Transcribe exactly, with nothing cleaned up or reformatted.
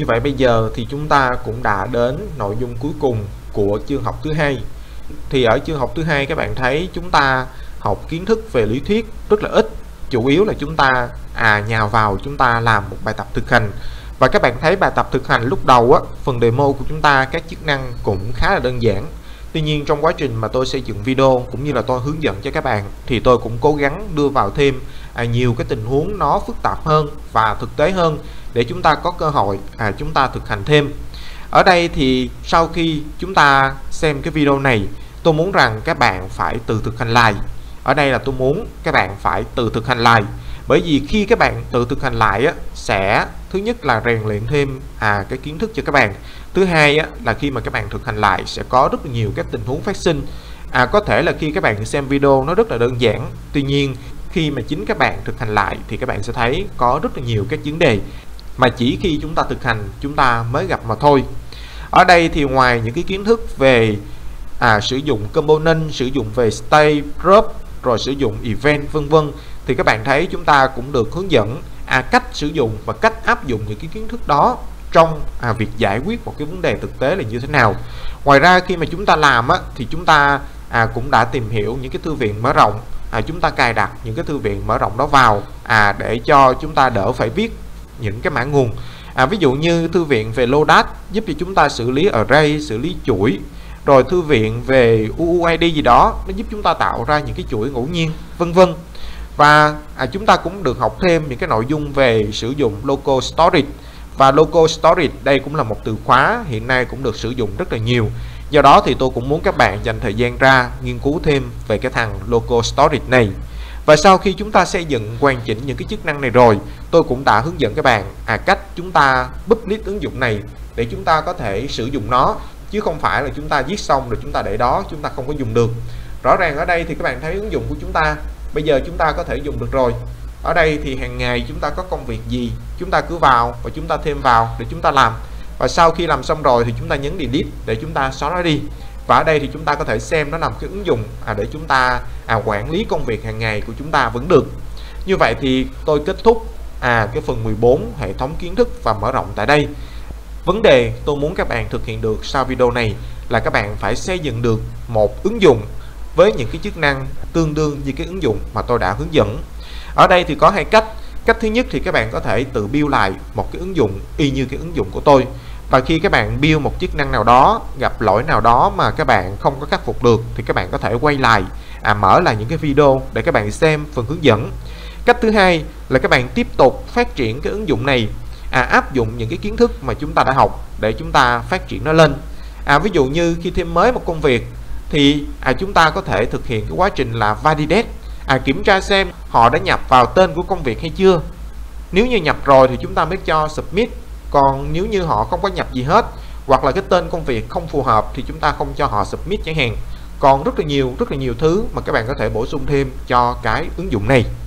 Như vậy bây giờ thì chúng ta cũng đã đến nội dung cuối cùng của chương học thứ hai. Thì ở chương học thứ hai các bạn thấy chúng ta học kiến thức về lý thuyết rất là ít, chủ yếu là chúng ta à nhào vào chúng ta làm một bài tập thực hành. Và các bạn thấy bài tập thực hành lúc đầu á, phần demo của chúng ta các chức năng cũng khá là đơn giản. Tuy nhiên trong quá trình mà tôi xây dựng video cũng như là tôi hướng dẫn cho các bạn thì tôi cũng cố gắng đưa vào thêm à, nhiều cái tình huống nó phức tạp hơn và thực tế hơn để chúng ta có cơ hội à, chúng ta thực hành thêm. Ở đây thì sau khi chúng ta xem cái video này, tôi muốn rằng các bạn phải tự thực hành lại. Ở đây là tôi muốn các bạn phải tự thực hành lại. Bởi vì khi các bạn tự thực hành lại á, sẽ thứ nhất là rèn luyện thêm à cái kiến thức cho các bạn. Thứ hai á, là khi mà các bạn thực hành lại sẽ có rất là nhiều các tình huống phát sinh. À, có thể là khi các bạn xem video nó rất là đơn giản. Tuy nhiên khi mà chính các bạn thực hành lại thì các bạn sẽ thấy có rất là nhiều các vấn đề mà chỉ khi chúng ta thực hành chúng ta mới gặp mà thôi. Ở đây thì ngoài những cái kiến thức về à, sử dụng component, sử dụng về state, group, rồi sử dụng event vân vân thì các bạn thấy chúng ta cũng được hướng dẫn à, cách sử dụng và cách áp dụng những cái kiến thức đó trong à, việc giải quyết một cái vấn đề thực tế là như thế nào. Ngoài ra khi mà chúng ta làm á, thì chúng ta à, cũng đã tìm hiểu những cái thư viện mở rộng, à, chúng ta cài đặt những cái thư viện mở rộng đó vào à, để cho chúng ta đỡ phải viết những cái mã nguồn. À, ví dụ như thư viện về Lodash giúp cho chúng ta xử lý array, xử lý chuỗi. Rồi thư viện về u u i đê gì đó, nó giúp chúng ta tạo ra những cái chuỗi ngẫu nhiên, vân vân. Và à, chúng ta cũng được học thêm những cái nội dung về sử dụng local storage. Và local storage đây cũng là một từ khóa hiện nay cũng được sử dụng rất là nhiều. Do đó thì tôi cũng muốn các bạn dành thời gian ra nghiên cứu thêm về cái thằng local storage này. Và sau khi chúng ta xây dựng hoàn chỉnh những cái chức năng này rồi, tôi cũng đã hướng dẫn các bạn à, cách chúng ta publish ứng dụng này để chúng ta có thể sử dụng nó. Chứ không phải là chúng ta viết xong rồi chúng ta để đó, chúng ta không có dùng được. Rõ ràng ở đây thì các bạn thấy ứng dụng của chúng ta bây giờ chúng ta có thể dùng được rồi. Ở đây thì hàng ngày chúng ta có công việc gì, chúng ta cứ vào và chúng ta thêm vào để chúng ta làm. Và sau khi làm xong rồi thì chúng ta nhấn delete để chúng ta xóa nó đi. Và ở đây thì chúng ta có thể xem nó là một cái ứng dụng à, để chúng ta à, quản lý công việc hàng ngày của chúng ta vẫn được. Như vậy thì tôi kết thúc à, cái phần mười bốn hệ thống kiến thức và mở rộng tại đây. Vấn đề tôi muốn các bạn thực hiện được sau video này là các bạn phải xây dựng được một ứng dụng với những cái chức năng tương đương như cái ứng dụng mà tôi đã hướng dẫn. Ở đây thì có hai cách. Cách thứ nhất thì các bạn có thể tự build lại một cái ứng dụng y như cái ứng dụng của tôi. Và khi các bạn build một chức năng nào đó, gặp lỗi nào đó mà các bạn không có khắc phục được thì các bạn có thể quay lại, à, mở lại những cái video để các bạn xem phần hướng dẫn. Cách thứ hai là các bạn tiếp tục phát triển cái ứng dụng này. À, áp dụng những cái kiến thức mà chúng ta đã học để chúng ta phát triển nó lên. À, ví dụ như khi thêm mới một công việc thì à, chúng ta có thể thực hiện cái quá trình là validate, à, kiểm tra xem họ đã nhập vào tên của công việc hay chưa. Nếu như nhập rồi thì chúng ta mới cho submit. Còn nếu như họ không có nhập gì hết hoặc là cái tên công việc không phù hợp thì chúng ta không cho họ submit chẳng hạn. Còn rất là nhiều, rất là nhiều thứ mà các bạn có thể bổ sung thêm cho cái ứng dụng này.